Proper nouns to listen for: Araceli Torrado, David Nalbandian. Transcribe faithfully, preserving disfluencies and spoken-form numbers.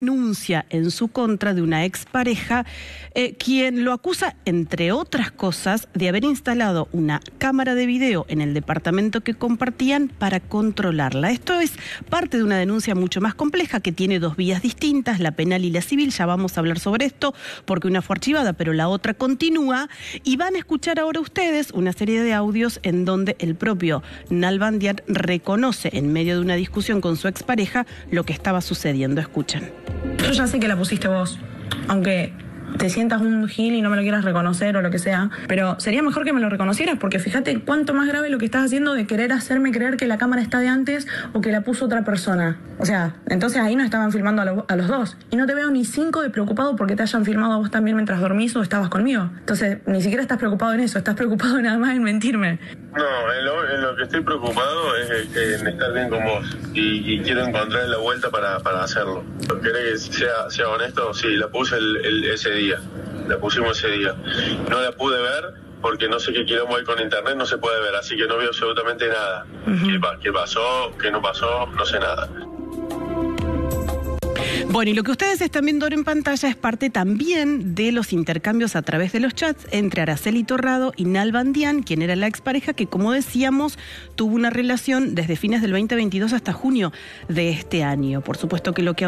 Denuncia en su contra de una expareja, eh, quien lo acusa, entre otras cosas, de haber instalado una cámara de video en el departamento que compartían para controlarla. Esto es parte de una denuncia mucho más compleja que tiene dos vías distintas, la penal y la civil. Ya vamos a hablar sobre esto porque una fue archivada, pero la otra continúa. Y van a escuchar ahora ustedes una serie de audios en donde el propio Nalbandian reconoce, en medio de una discusión con su expareja, lo que estaba sucediendo. Escuchen. Yo ya sé que la pusiste vos, aunque te sientas un gil y no me lo quieras reconocer o lo que sea, pero sería mejor que me lo reconocieras, porque fíjate cuánto más grave lo que estás haciendo de querer hacerme creer que la cámara está de antes o que la puso otra persona. O sea, entonces ahí nos estaban filmando a, lo, a los dos, y no te veo ni cinco de preocupado porque te hayan filmado a vos también mientras dormís o estabas conmigo. Entonces ni siquiera estás preocupado en eso, estás preocupado nada más en mentirme. No, en lo, en lo que estoy preocupado es en estar bien con vos, y, y quiero encontrar la vuelta para, para hacerlo. ¿Querés que sea, sea honesto? Sí, la puse el, el, ese día, la pusimos ese día. No la pude ver porque no sé qué quilombo hay con internet, no se puede ver, así que no veo absolutamente nada. Uh-huh. ¿Qué, qué pasó? ¿Qué no pasó? No sé nada. Bueno, y lo que ustedes están viendo ahora en pantalla es parte también de los intercambios a través de los chats entre Araceli Torrado y Nalbandian, quien era la expareja que, como decíamos, tuvo una relación desde fines del veinte veintidós hasta junio de este año. Por supuesto que lo que